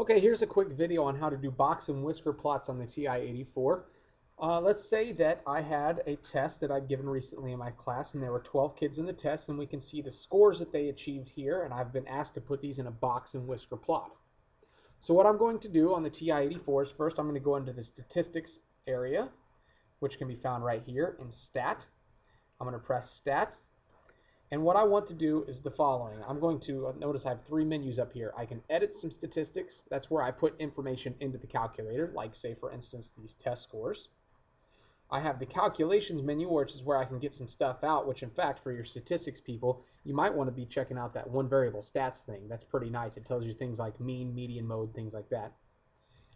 Okay, here's a quick video on how to do box and whisker plots on the TI-84. Let's say that I had a test that I've given recently in my class, and there were 12 kids in the test, and we can see the scores that they achieved here, and I've been asked to put these in a box and whisker plot. So what I'm going to do on the TI-84 is first I'm going to go into the statistics area, which can be found right here in stat. I'm going to press stat. And what I want to do is the following. I'm going to notice I have three menus up here. I can edit some statistics. That's where I put information into the calculator, like say for instance these test scores. I have the calculations menu, which is where I can get some stuff out, which in fact for your statistics people, you might want to be checking out that one variable stats thing. That's pretty nice. It tells you things like mean, median, mode, things like that.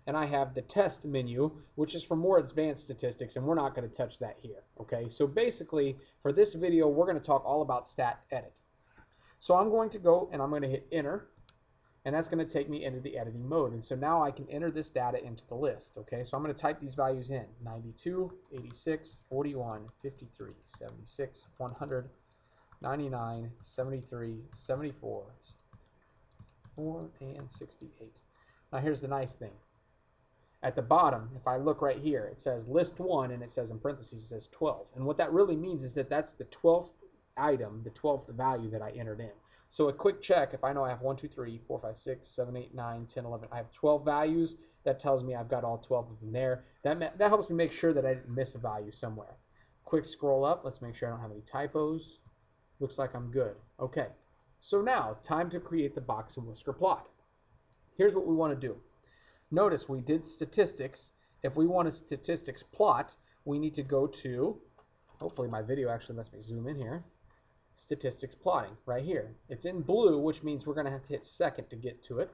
And I have the test menu, which is for more advanced statistics, and we're not going to touch that here, okay? So basically, for this video, we're going to talk all about stat edit. So I'm going to go and I'm going to hit enter, and that's going to take me into the editing mode. And so now I can enter this data into the list, okay? So I'm going to type these values in, 92, 86, 41, 53, 76, 100, 99, 73, 74, 4, and 68. Now here's the nice thing. At the bottom, if I look right here, it says list 1, and it says in parentheses, it says 12. And what that really means is that that's the 12th item, the 12th value that I entered in. So a quick check, if I know I have 1, 2, 3, 4, 5, 6, 7, 8, 9, 10, 11, I have 12 values, that tells me I've got all 12 of them there. That helps me make sure that I didn't miss a value somewhere. Quick scroll up, let's make sure I don't have any typos. Looks like I'm good. Okay, so now, time to create the box and whisker plot. Here's what we want to do. Notice we did statistics. If we want a statistics plot, we need to go to, hopefully my video actually lets me zoom in here, statistics plotting right here. It's in blue, which means we're going to have to hit second to get to it.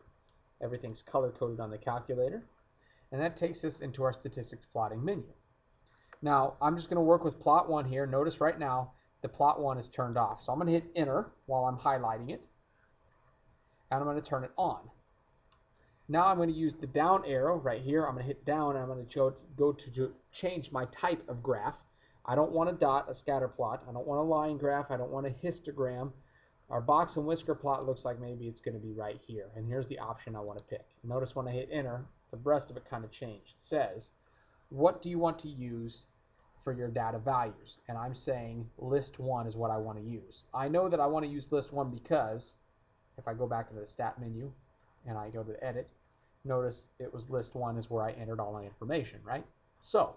Everything's color-coded on the calculator. And that takes us into our statistics plotting menu. Now, I'm just going to work with plot 1 here. Notice right now the plot 1 is turned off. So I'm going to hit enter while I'm highlighting it, and I'm going to turn it on. Now I'm going to use the down arrow right here. I'm going to hit down, and I'm going to go to change my type of graph. I don't want a dot, a scatter plot. I don't want a line graph. I don't want a histogram. Our box and whisker plot looks like maybe it's going to be right here. And here's the option I want to pick. Notice when I hit enter, the rest of it kind of changed. It says, what do you want to use for your data values? And I'm saying list 1 is what I want to use. I know that I want to use list 1 because if I go back into the stat menu and I go to edit, notice it was list 1 is where I entered all my information, right? So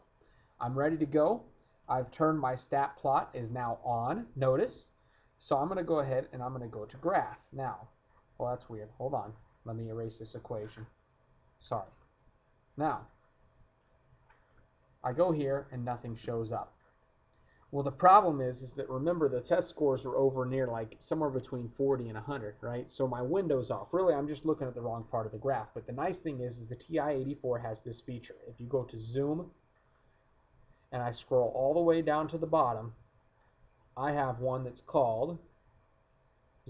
I'm ready to go. I've turned my stat plot is now on, notice. So I'm going to go ahead and I'm going to go to graph now. Well, that's weird. Hold on. Let me erase this equation. Sorry. Now, I go here and nothing shows up. Well, the problem is that remember the test scores are over near like somewhere between 40 and 100, right? So my window's off. Really, I'm just looking at the wrong part of the graph. But the nice thing is the TI-84 has this feature. If you go to zoom and I scroll all the way down to the bottom, I have one that's called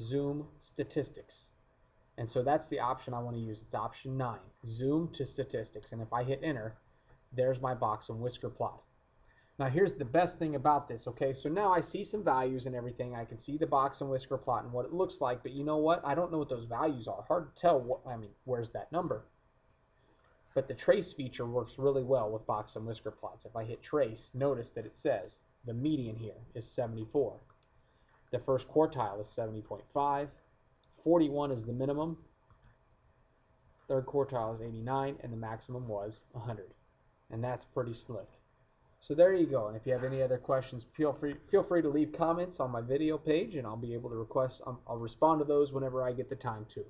zoom statistics. And so that's the option I want to use. It's option 9, zoom to statistics. And if I hit enter, there's my box and whisker plot. Now here's the best thing about this, okay? So now I see some values and everything. I can see the box and whisker plot and what it looks like, but you know what? I don't know what those values are. Hard to tell what, I mean, where's that number? But the trace feature works really well with box and whisker plots. If I hit trace, notice that it says the median here is 74. The first quartile is 70.5. 41 is the minimum. Third quartile is 89, and the maximum was 100. And that's pretty slick. So there you go, and if you have any other questions, feel free to leave comments on my video page, and I'll be able to I'll respond to those whenever I get the time to.